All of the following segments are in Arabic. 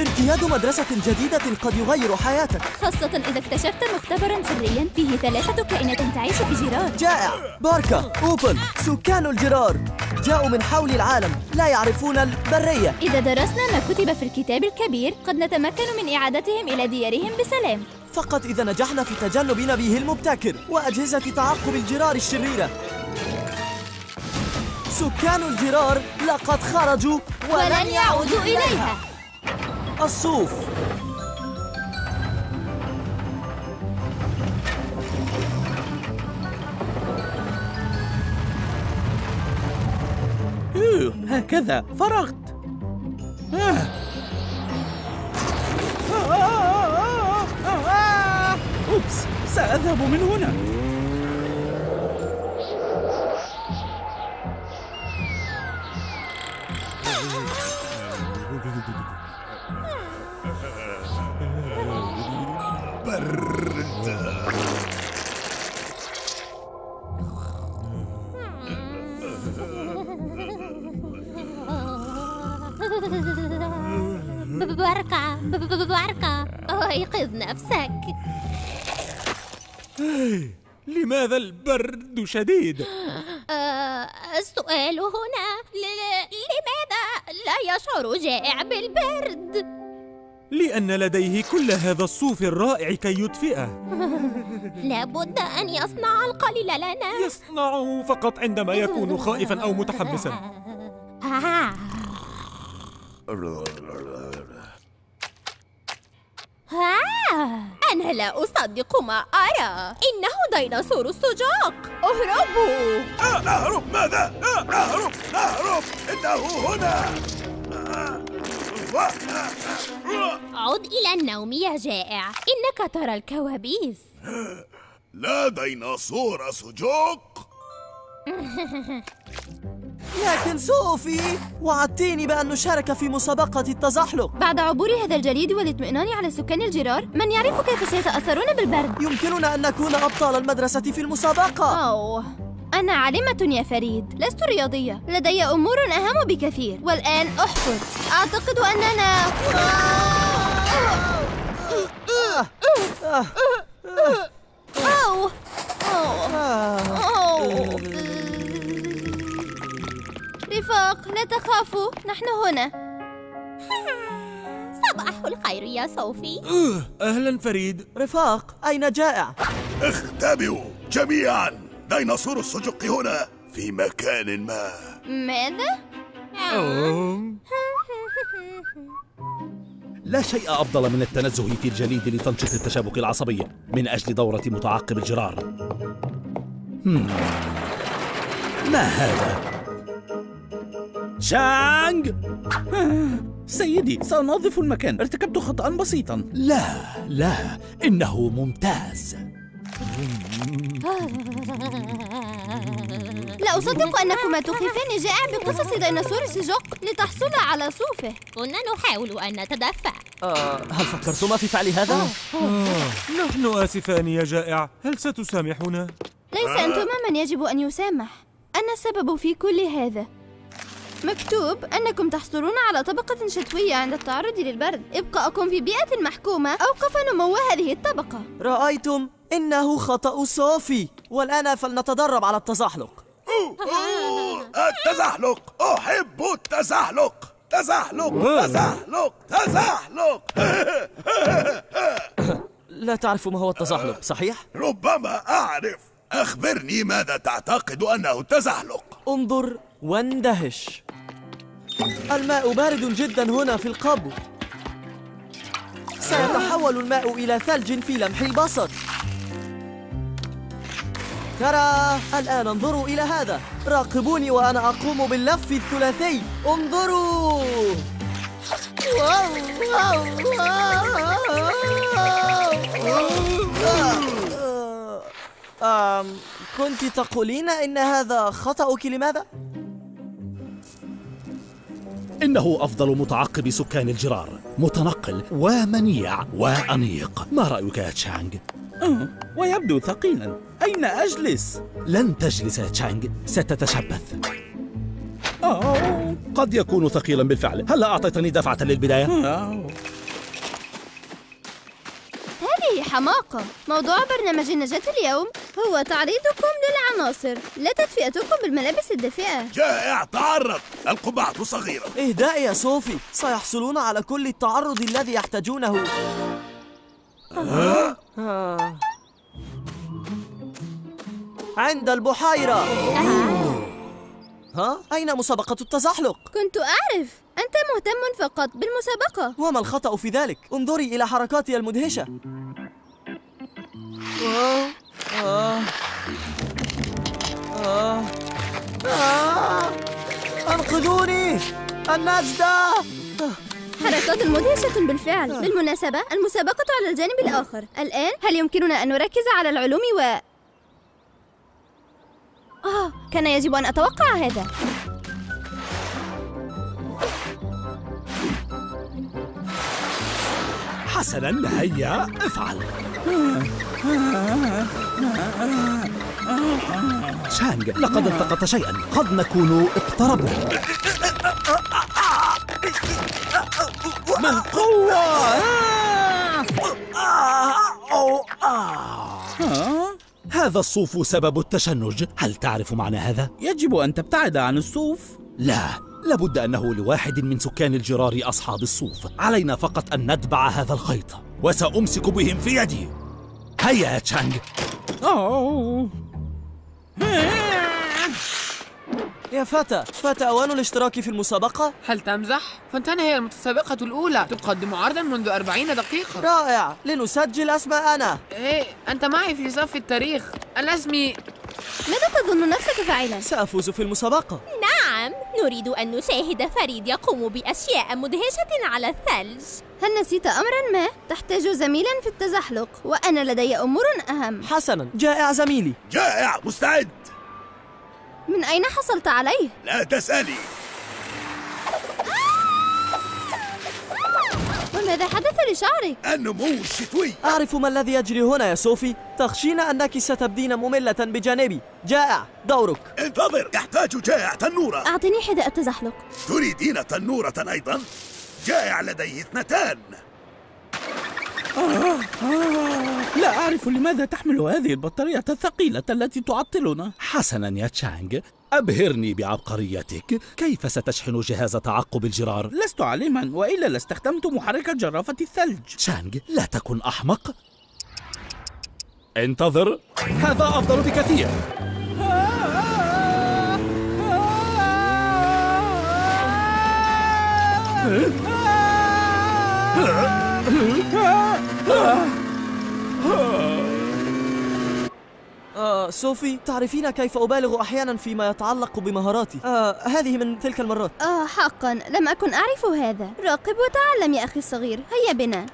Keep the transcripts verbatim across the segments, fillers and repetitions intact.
ارتياد مدرسة جديدة قد يغير حياتك، خاصة إذا اكتشفت مختبراً سرياً فيه ثلاثة كائنات تعيش في جرار. جائع، باركا، أوبل، سكان الجرار جاءوا من حول العالم، لا يعرفون البرية. إذا درسنا ما كتب في الكتاب الكبير قد نتمكن من إعادتهم إلى ديارهم بسلام، فقط إذا نجحنا في تجنب نبيه المبتكر وأجهزة تعقب الجرار الشريرة. سكان الجرار لقد خرجوا ولن يعودوا إليها. الصوف. أوه، هكذا فرغت. آه. آه آه آه آه. أوبس، سأذهب من هنا. بركة بركة ايقظ نفسك. لماذا البرد شديد؟ السؤال هنا لماذا لا يشعر جائع بالبرد؟ لأن لديه كل هذا الصوف الرائع كي يدفئه. لابد أن يصنع القليل لنا. يصنعه فقط عندما يكون خائفا أو متحمسا. آه، أنا لا أصدق ما أرى، إنه ديناصور السجاق، اهربوا! آه، أهرب ماذا؟ آه، أهرب أهرب، إنه هنا! آه، آه، آه، آه. عد إلى النوم يا جائع، إنك ترى الكوابيس. لا ديناصور سجاق! لكن صوفي وعدتيني بأن نشارك في مسابقة التزحلق. بعد عبور هذا الجليد والاطمئنان على سكان الجرار، من يعرف كيف سيتأثرون بالبرد؟ يمكننا أن نكون أبطال المدرسة في المسابقة. أوه، أنا عالمة يا فريد، لست رياضية، لدي أمور أهم بكثير. والآن أحفظ، أعتقد أننا أوه أوه رفاق، لا تخافوا، نحن هنا. صباح الخير يا صوفي. أهلا فريد. رفاق، أين جائع؟ اختبئوا جميعا، ديناصور السجق هنا في مكان ما. ماذا؟ أوه. لا شيء أفضل من التنزه في الجليد لتنشط التشابك العصبية من أجل دورة متعقب الجرار. ما هذا؟ شانغ! سيدي، سأنظف المكان، ارتكبت خطأ بسيطا. لا لا، إنه ممتاز. لا أصدق أنكما تخيفان جائع بقصص ديناصور السجاق لتحصل على صوفه. كنا نحاول أن نتدفع. آه، هل فكرتما في فعل هذا؟ آه، آه. نحن آسفان يا جائع، هل ستسامحنا؟ ليس أنتما من يجب أن يسامح، أنا السبب في كل هذا. مكتوب أنكم تحصلون على طبقة شتوية عند التعرض للبرد. إبقاءكم في بيئة محكومة أوقف نمو هذه الطبقة. رأيتم؟ إنه خطأ صوفي. والآن فلنتدرب على التزحلق. التزحلق، أحب التزحلق. تزحلق تزحلق تزحلق. لا تعرف ما هو التزحلق، صحيح؟ ربما أعرف. أخبرني ماذا تعتقد أنه التزحلق؟ انظر واندهش. الماء بارد جدا هنا في القبو. سيتحول الماء إلى ثلج في لمح البصر. ترى، الآن انظروا إلى هذا، راقبوني وأنا أقوم باللف الثلاثي. انظروا. واو واو واو. أم كنت تقولين إن هذا خطأك، لماذا؟ إنه أفضل متعقب سكان الجرار، متنقل ومنيع وأنيق. ما رأيك يا تشانغ؟ أه، ويبدو ثقيلا. أين أجلس؟ لن تجلس يا تشانغ، ستتشبث. أوه. قد يكون ثقيلا بالفعل، هل أعطيتني دفعة للبداية؟ أوه. هذه حماقة. موضوع برنامج النجاة اليوم هو تعريضكم للعناصر لا تدفئتكم بالملابس الدافئة. جائع، تعرض، القبعة صغيرة. اهدئي يا صوفي، سيحصلون على كل التعرض الذي يحتاجونه. أه؟ أه. عند البحيرة. أه. ها؟ أين مسابقة التزحلق؟ كنت أعرف، أنت مهتم فقط بالمسابقة. وما الخطأ في ذلك؟ انظري إلى حركاتي المدهشة. آه. آه. آه. آه. أنقذوني، النجدة! حركات مدهشة بالفعل. آه. بالمناسبة، المسابقة على الجانب الآخر. الآن هل يمكننا أن نركز على العلوم و... آه، كان يجب أن أتوقع هذا. حسناً، هيا افعل. شانغ، لقد التقط شيئاً، قد نكون اقتربنا. من قوة! هذا الصوف سبب التشنج، هل تعرف معنى هذا؟ يجب أن تبتعد عن الصوف. لا، لابد أنه لواحد من سكان الجرار أصحاب الصوف. علينا فقط أن نتبع هذا الخيط، وسأمسك بهم في يدي. هيا يا تشانغ. يا فتى، فات أوان الاشتراك في المسابقة؟ هل تمزح؟ فانتهي المتسابقة الأولى، تقدم عرضاً منذ أربعين دقيقة. رائع، لنسجل أسماءنا. إيه، أنت معي في صف التاريخ. أنا اسمي... ماذا تظن نفسك فاعلاً؟ سأفوز في المسابقة. نعم، نريد أن نشاهد فريد يقوم بأشياء مدهشة على الثلج. هل نسيت أمراً ما؟ تحتاج زميلاً في التزحلق، وأنا لدي أمور أهم. حسناً، جائع زميلي. جائع مستعد. من أين حصلت عليه؟ لا تسألي. وماذا حدث لشعرك؟ النمو الشتوي. أعرف ما الذي يجري هنا يا صوفي، تخشين أنك ستبدين مملة بجانبي. جائع، دورك. انتظر، يحتاج جائع تنورة. أعطني حذاء التزحلق. تريدين تنورة أيضا؟ جائع لديه اثنتان. آه آه لا أعرف لماذا تحمل هذه البطارية الثقيلة التي تعطلنا. حسناً يا تشانغ، أبهرني بعبقريتك. كيف ستشحن جهاز تعقب الجرار؟ لست عالماً، وإلا لاستخدمت محرك جرافة الثلج. تشانغ، لا تكن أحمق. انتظر، هذا أفضل بكثير. آه صوفي، تعرفين كيف أبالغ أحيانا فيما يتعلق بمهاراتي. آه هذه من تلك المرات. آه حقا، لم أكن أعرف هذا. راقب وتعلم يا أخي الصغير. هيا بنا.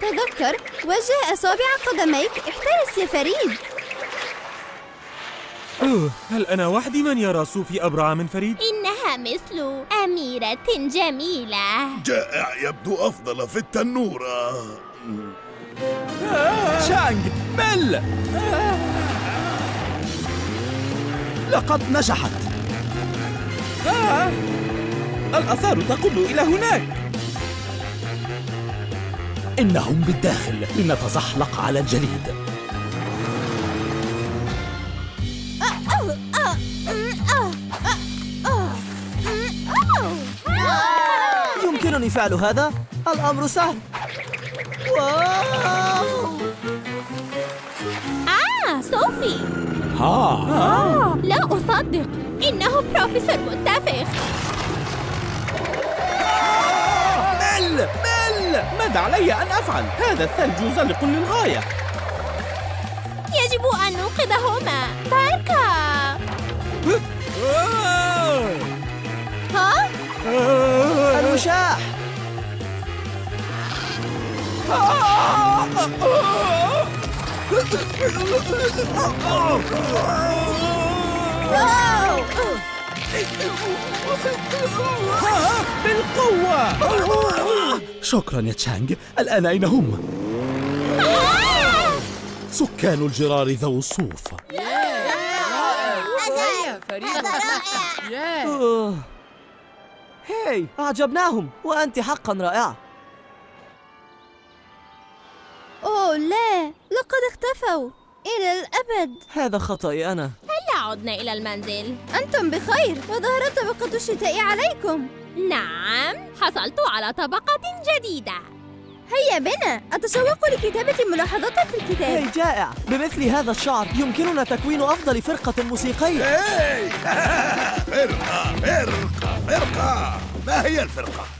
تذكر، وجه أصابع قدميك. احترس يا فريد. أوه، هل أنا وحدي من يرى صوفي أبرع من فريد؟ إنها مثل أميرة جميلة. جائع يبدو أفضل في التنورة. تشانغ، بل لقد نجحت. آه. الآثار تقود إلى هناك. إنهم بالداخل، لنتزحلق على الجليد. يمكنني فعل هذا، الأمر سهل. واو. آه صوفي. ها. آه. لا أصدق، إنه بروفيسور منتفخ. مل مل، ماذا علي أن أفعل؟ هذا الثلج زلق للغاية. يجب أن نوقظهما. باركا. ها؟ المشاح. بالقوة. شكرا يا تشانغ، الآن أين هم؟ سكان الجرار ذو الصوف. هاي، أعجبناهم، وأنت حقا رائعة. أوه لا، لقد اختفوا إلى الأبد. هذا خطأي أنا. هلا عدنا إلى المنزل؟ أنتم بخير، وظهرت طبقة الشتاء عليكم. نعم، حصلت على طبقة جديدة. هيا بنا، أتشوق لكتابة ملاحظاتك في الكتاب. هي جائع، بمثل هذا الشعر يمكننا تكوين أفضل فرقة موسيقية. فرقة فرقة فرقة، ما هي الفرقة؟